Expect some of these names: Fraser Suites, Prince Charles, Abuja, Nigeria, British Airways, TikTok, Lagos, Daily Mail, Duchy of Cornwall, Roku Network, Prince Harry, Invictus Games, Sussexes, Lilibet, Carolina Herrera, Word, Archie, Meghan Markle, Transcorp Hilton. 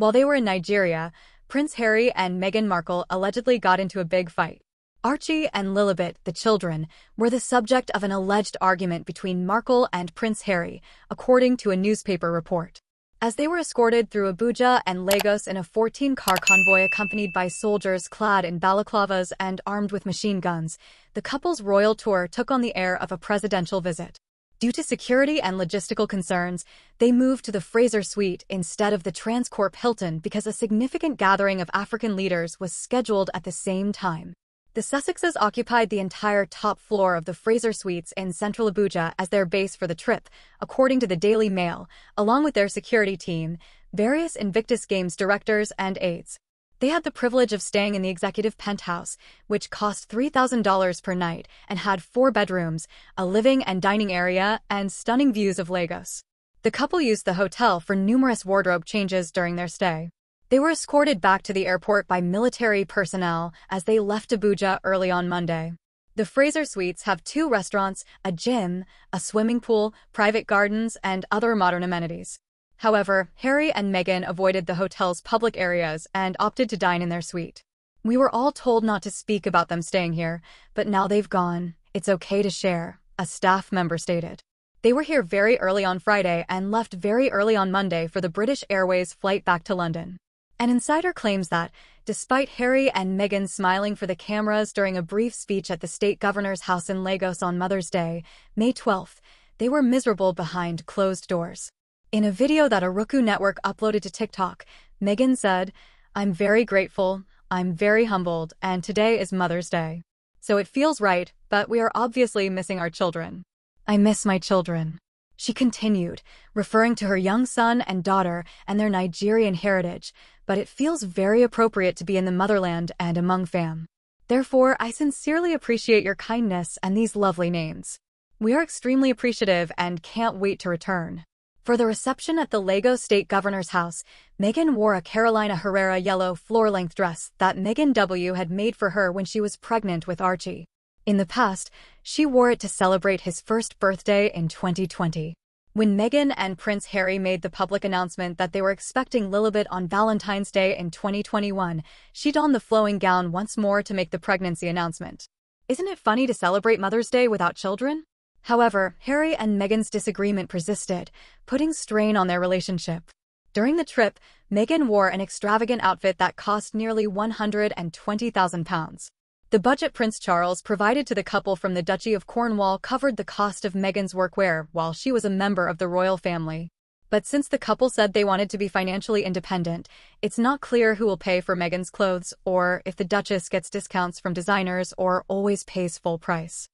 While they were in Nigeria, Prince Harry and Meghan Markle allegedly got into a big fight. Archie and Lilibet, the children, were the subject of an alleged argument between Markle and Prince Harry, according to a newspaper report. As they were escorted through Abuja and Lagos in a 14-car convoy accompanied by soldiers clad in balaclavas and armed with machine guns, the couple's royal tour took on the air of a presidential visit. Due to security and logistical concerns, they moved to the Fraser Suites instead of the Transcorp Hilton because a significant gathering of African leaders was scheduled at the same time. The Sussexes occupied the entire top floor of the Fraser Suites in central Abuja as their base for the trip, according to the Daily Mail, along with their security team, various Invictus Games directors and aides. They had the privilege of staying in the executive penthouse, which cost $3,000 per night and had 4 bedrooms, a living and dining area, and stunning views of Lagos. The couple used the hotel for numerous wardrobe changes during their stay. They were escorted back to the airport by military personnel as they left Abuja early on Monday. The Fraser Suites have 2 restaurants, a gym, a swimming pool, private gardens, and other modern amenities. However, Harry and Meghan avoided the hotel's public areas and opted to dine in their suite. "We were all told not to speak about them staying here, but now they've gone, it's okay to share," a staff member stated. They were here very early on Friday and left very early on Monday for the British Airways flight back to London. An insider claims that, despite Harry and Meghan smiling for the cameras during a brief speech at the state governor's house in Lagos on Mother's Day, May 12, they were miserable behind closed doors. In a video that a Roku Network uploaded to TikTok, Meghan said, "I'm very grateful, I'm very humbled, and today is Mother's Day. So it feels right, but we are obviously missing our children. I miss my children." She continued, referring to her young son and daughter and their Nigerian heritage, "But it feels very appropriate to be in the motherland and among fam. Therefore, I sincerely appreciate your kindness and these lovely names. We are extremely appreciative and can't wait to return." For the reception at the Lagos State Governor's house, Meghan wore a Carolina Herrera yellow floor-length dress that Meghan W. had made for her when she was pregnant with Archie. In the past, she wore it to celebrate his first birthday in 2020. When Meghan and Prince Harry made the public announcement that they were expecting Lilibet on Valentine's Day in 2021, she donned the flowing gown once more to make the pregnancy announcement. "Isn't it funny to celebrate Mother's Day without children?" However, Harry and Meghan's disagreement persisted, putting strain on their relationship. During the trip, Meghan wore an extravagant outfit that cost nearly £120,000. The budget Prince Charles provided to the couple from the Duchy of Cornwall covered the cost of Meghan's workwear while she was a member of the royal family. But since the couple said they wanted to be financially independent, it's not clear who will pay for Meghan's clothes or if the Duchess gets discounts from designers or always pays full price.